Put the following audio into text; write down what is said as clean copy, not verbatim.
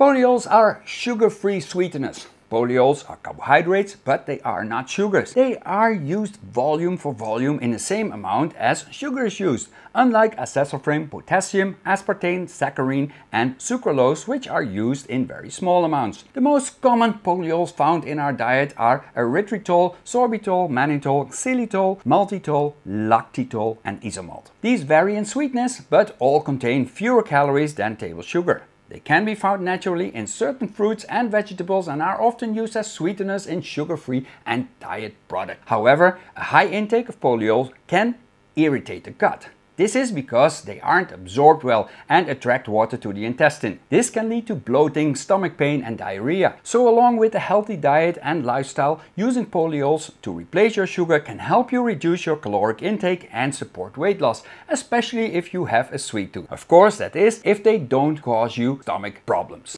Polyols are sugar-free sweeteners. Polyols are carbohydrates, but they are not sugars. They are used volume for volume in the same amount as sugar is used, unlike acesulfame potassium, aspartame, saccharin and sucralose, which are used in very small amounts. The most common polyols found in our diet are erythritol, sorbitol, mannitol, xylitol, maltitol, lactitol and isomalt. These vary in sweetness, but all contain fewer calories than table sugar. They can be found naturally in certain fruits and vegetables and are often used as sweeteners in sugar-free and diet products. However, a high intake of polyols can irritate the gut. This is because they aren't absorbed well and attract water to the intestine. This can lead to bloating, stomach pain and diarrhea. So along with a healthy diet and lifestyle, using polyols to replace your sugar can help you reduce your caloric intake and support weight loss, especially if you have a sweet tooth. Of course, that is, if they don't cause you stomach problems.